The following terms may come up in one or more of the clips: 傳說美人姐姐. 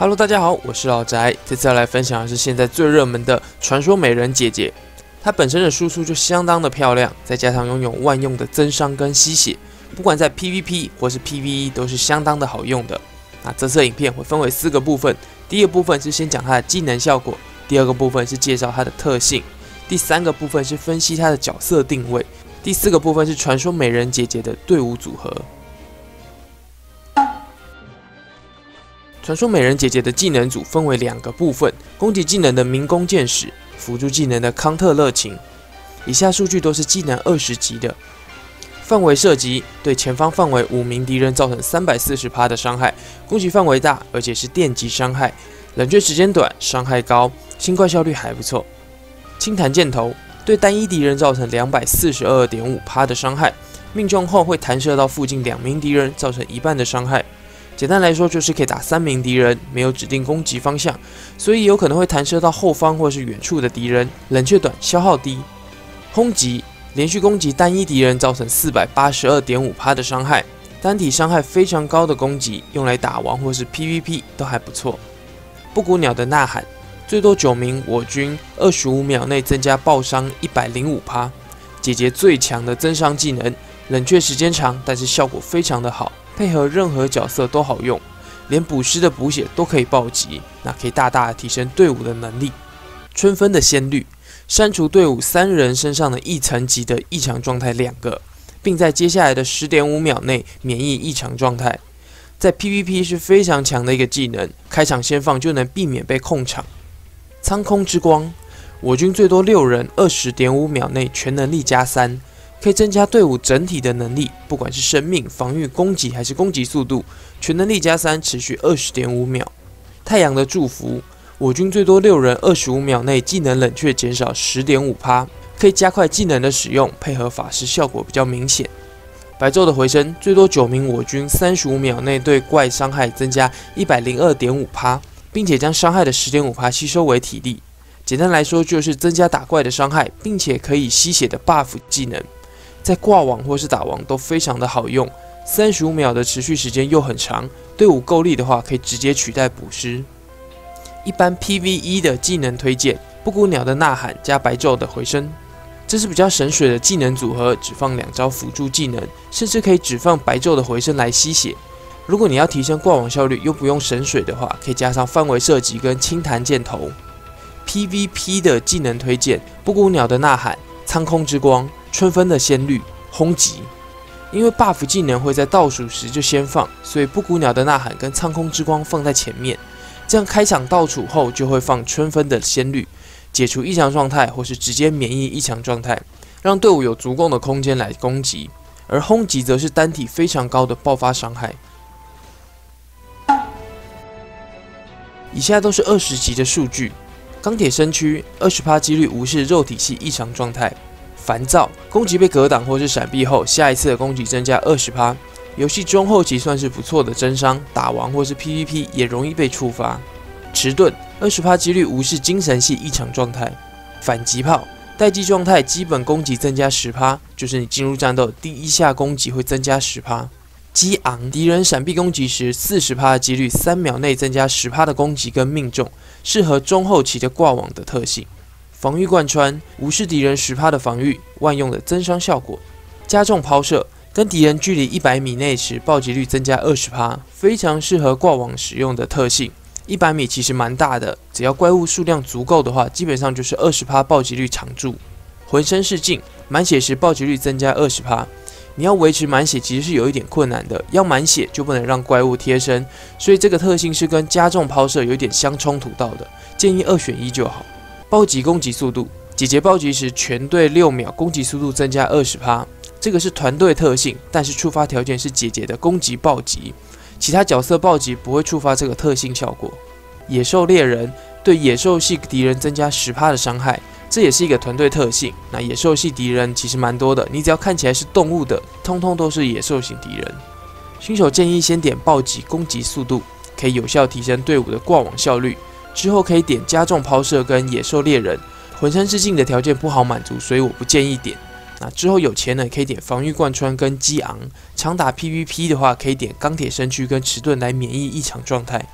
Hello， 大家好，我是老宅。这次要来分享的是现在最热门的传说美人姐姐，她本身的输出就相当的漂亮，再加上拥有万用的增伤跟吸血，不管在 PVP 或是 PVE 都是相当的好用的。那这次影片会分为四个部分，第一个部分是先讲她的技能效果，第二个部分是介绍她的特性，第三个部分是分析她的角色定位，第四个部分是传说美人姐姐的队伍组合。 传说美人姐姐的技能组分为两个部分，攻击技能的民工剑矢，辅助技能的康特热情。以下数据都是技能20级的。范围射击对前方范围5名敌人造成340% 的伤害，攻击范围大，而且是电击伤害，冷却时间短，伤害高，清怪效率还不错。轻弹箭头对单一敌人造成 242.5% 的伤害，命中后会弹射到附近2名敌人，造成1半的伤害。 简单来说，就是可以打3名敌人，没有指定攻击方向，所以有可能会弹射到后方或是远处的敌人。冷却短，消耗低。轰击连续攻击单一敌人，造成 482.5% 的伤害，单体伤害非常高的攻击，用来打王或是 PVP 都还不错。布谷鸟的呐喊，最多9名我军，25秒内增加爆伤 105%。姐姐最强的增伤技能，冷却时间长，但是效果非常的好。 配合任何角色都好用，连补师的补血都可以暴击，那可以大大提升队伍的能力。春分的鲜绿，删除队伍3人身上的异常级的异常状态2个，并在接下来的 10.5 秒内免疫异常状态。在 PVP 是非常强的一个技能，开场先放就能避免被控场。苍空之光，我军最多6人， 20.5 秒内全能力加3。 可以增加队伍整体的能力，不管是生命、防御、攻击还是攻击速度，全能力加3，持续 20.5 秒。太阳的祝福，我军最多6人， 25 秒内技能冷却减少 10.5%， 可以加快技能的使用，配合法师效果比较明显。白昼的回声，最多9名我军， 35 秒内对怪伤害增加 102.5%， 并且将伤害的 10.5% 吸收为体力。简单来说就是增加打怪的伤害，并且可以吸血的 buff 技能。 在挂网或是打王都非常的好用， 35 秒的持续时间又很长，队伍够力的话可以直接取代捕师。一般 PVE 的技能推荐：布谷鸟的呐喊加白昼的回声，这是比较神水的技能组合，只放2招辅助技能，甚至可以只放白昼的回声来吸血。如果你要提升挂网效率又不用神水的话，可以加上范围射击跟轻弹箭头。PVP 的技能推荐：布谷鸟的呐喊、苍空之光。 春分的鲜绿轰击，因为 buff 技能会在倒数时就先放，所以布谷鸟的呐喊跟苍空之光放在前面，这样开场倒数后就会放春分的鲜绿，解除异常状态或是直接免疫异常状态，让队伍有足够的空间来攻击。而轰击则是单体非常高的爆发伤害。以下都是20级的数据：钢铁身躯 20% 几率无视肉体系异常状态。 烦躁，攻击被格挡或是闪避后，下一次的攻击增加 20%。游戏中后期算是不错的增伤，打王或是 PVP 也容易被触发。迟钝， 20% 几率无视精神系异常状态。反击炮，待机状态基本攻击增加 10%， 就是你进入战斗第1下攻击会增加 10%。激昂，敌人闪避攻击时， 40% 的几率3秒内增加 10% 的攻击跟命中，适合中后期的挂网的特性。 防御贯穿，无视敌人 10% 的防御，万用的增伤效果。加重抛射，跟敌人距离100米内时，暴击率增加 20%， 非常适合挂网使用的特性。100米其实蛮大的，只要怪物数量足够的话，基本上就是 20% 暴击率常驻。浑身是劲，满血时暴击率增加 20%。你要维持满血其实是有一点困难的，要满血就不能让怪物贴身，所以这个特性是跟加重抛射有点相冲突到的，建议2选1就好。 暴击攻击速度，姐姐暴击时全队6秒攻击速度增加 20%， 这个是团队特性，但是触发条件是姐姐的攻击暴击，其他角色暴击不会触发这个特性效果。野兽猎人对野兽系敌人增加 10% 的伤害，这也是一个团队特性。那野兽系敌人其实蛮多的，你只要看起来是动物的，通通都是野兽型敌人。新手建议先点暴击攻击速度，可以有效提升队伍的挂网效率。 之后可以点加重抛射跟野兽猎人，浑身是劲的条件不好满足，所以我不建议点。那之后有钱人可以点防御贯穿跟激昂，常打 PVP 的话可以点钢铁身躯跟迟钝来免疫异常状态。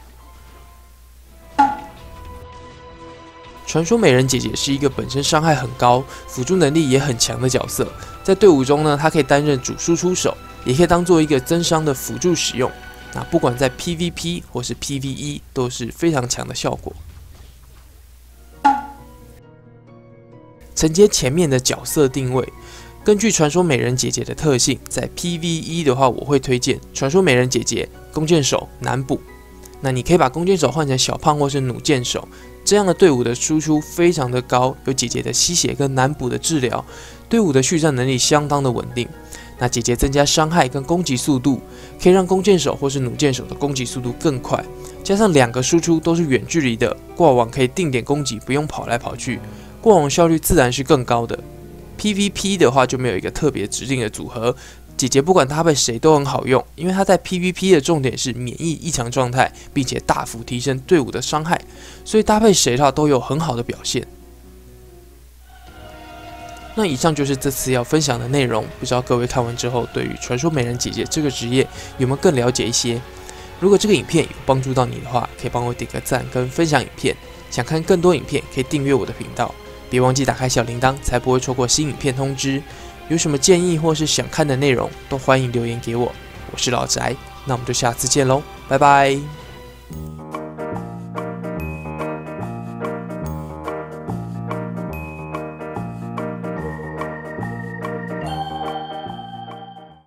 传说美人姐姐是一个本身伤害很高、辅助能力也很强的角色，在队伍中呢，她可以担任主输出手，也可以当做一个增伤的辅助使用。那不管在 PVP 或是 PVE 都是非常强的效果。承接前面的角色定位，根据传说美人姐姐的特性，在 PVE 的话，我会推荐传说美人姐姐弓箭手男补。那你可以把弓箭手换成小胖或是弩箭手。 这样的队伍的输出非常的高，有姐姐的吸血跟男补的治疗，队伍的续战能力相当的稳定。那姐姐增加伤害跟攻击速度，可以让弓箭手或是弩箭手的攻击速度更快。加上两个输出都是远距离的，挂网可以定点攻击，不用跑来跑去，挂网效率自然是更高的。PVP 的话就没有一个特别指定的组合，姐姐不管搭配谁都很好用，因为她在 PVP 的重点是免疫异常状态，并且大幅提升队伍的伤害。 所以搭配谁的话都有很好的表现。那以上就是这次要分享的内容，不知道各位看完之后，对于传说美人姐姐这个职业有没有更了解一些？如果这个影片有帮助到你的话，可以帮我点个赞跟分享影片。想看更多影片，可以订阅我的频道，别忘记打开小铃铛，才不会错过新影片通知。有什么建议或是想看的内容，都欢迎留言给我。我是老宅，那我们就下次见喽，拜拜。